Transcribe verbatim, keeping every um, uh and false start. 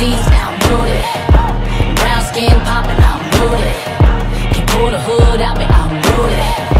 seeds, now I'm rooted. Brown skin poppin', I'm rooted. Can pull the hood out me, I'm rooted.